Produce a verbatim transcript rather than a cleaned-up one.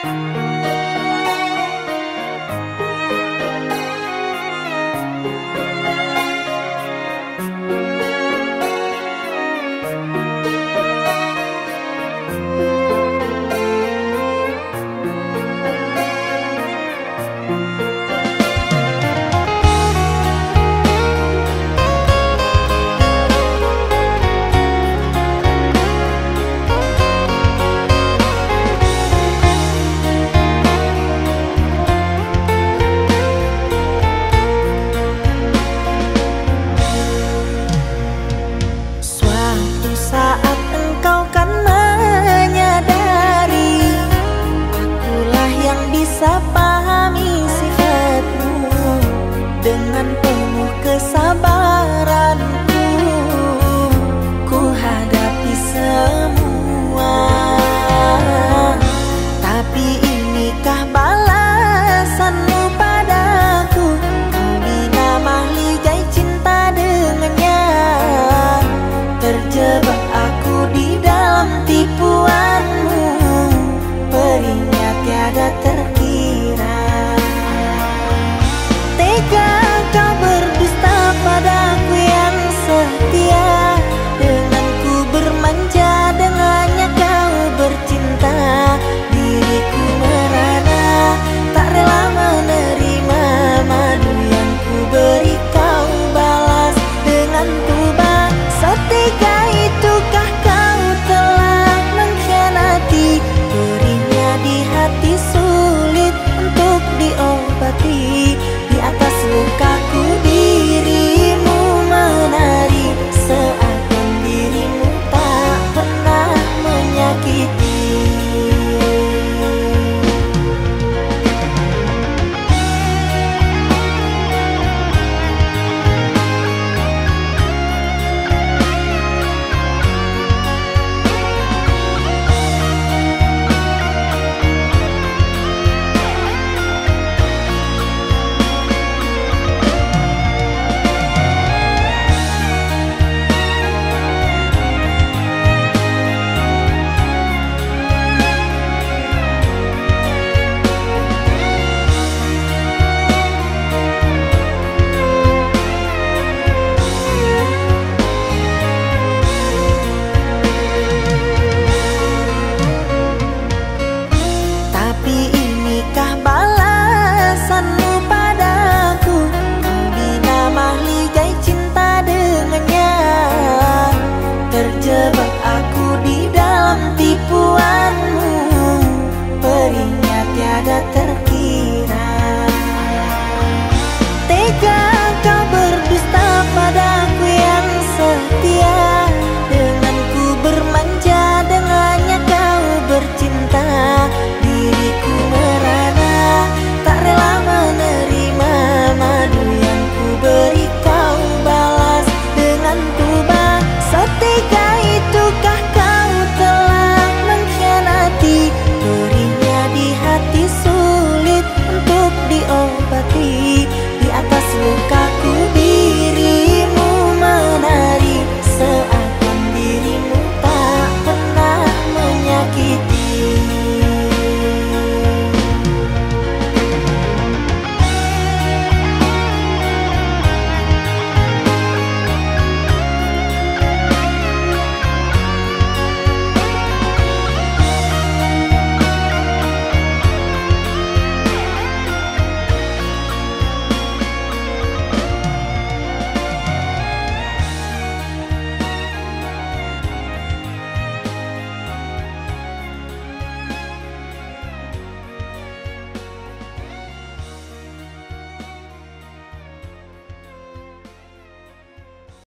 Sakit